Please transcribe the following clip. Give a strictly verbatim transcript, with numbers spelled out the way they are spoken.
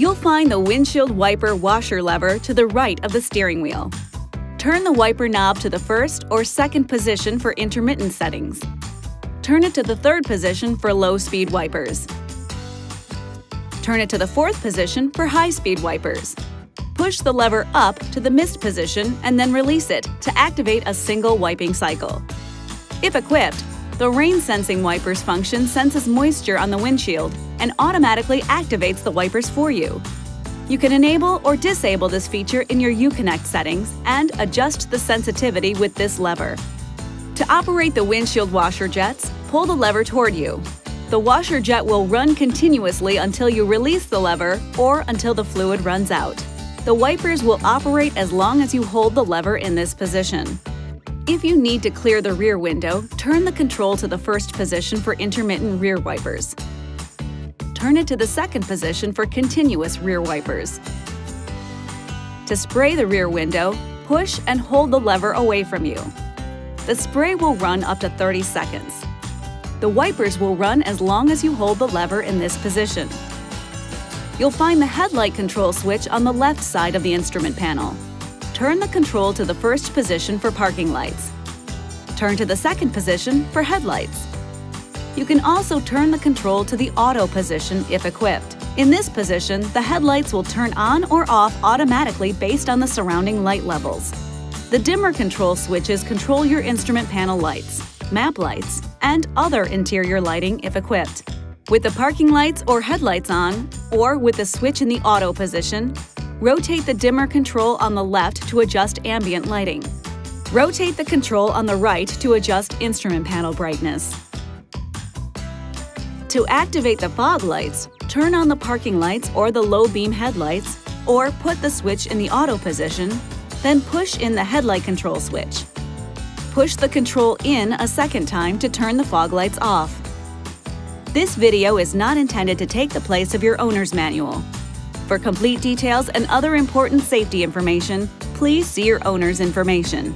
you'll find the windshield wiper washer lever to the right of the steering wheel. Turn the wiper knob to the first or second position for intermittent settings. Turn it to the third position for low-speed wipers. Turn it to the fourth position for high-speed wipers. Push the lever up to the missed position and then release it to activate a single wiping cycle. If equipped, the Rain-Sensing Wipers function senses moisture on the windshield and automatically activates the wipers for you. You can enable or disable this feature in your Uconnect settings and adjust the sensitivity with this lever. To operate the windshield washer jets, pull the lever toward you. The washer jet will run continuously until you release the lever or until the fluid runs out. The wipers will operate as long as you hold the lever in this position. If you need to clear the rear window, turn the control to the first position for intermittent rear wipers. Turn it to the second position for continuous rear wipers. To spray the rear window, push and hold the lever away from you. The spray will run up to thirty seconds. The wipers will run as long as you hold the lever in this position. You'll find the headlight control switch on the left side of the instrument panel. Turn the control to the first position for parking lights. Turn to the second position for headlights. You can also turn the control to the auto position if equipped. In this position, the headlights will turn on or off automatically based on the surrounding light levels. The dimmer control switches control your instrument panel lights, map lights, and other interior lighting if equipped. With the parking lights or headlights on, or with the switch in the auto position, rotate the dimmer control on the left to adjust ambient lighting. Rotate the control on the right to adjust instrument panel brightness. To activate the fog lights, turn on the parking lights or the low beam headlights, or put the switch in the auto position, then push in the headlight control switch. Push the control in a second time to turn the fog lights off. This video is not intended to take the place of your owner's manual. For complete details and other important safety information, please see your owner's information.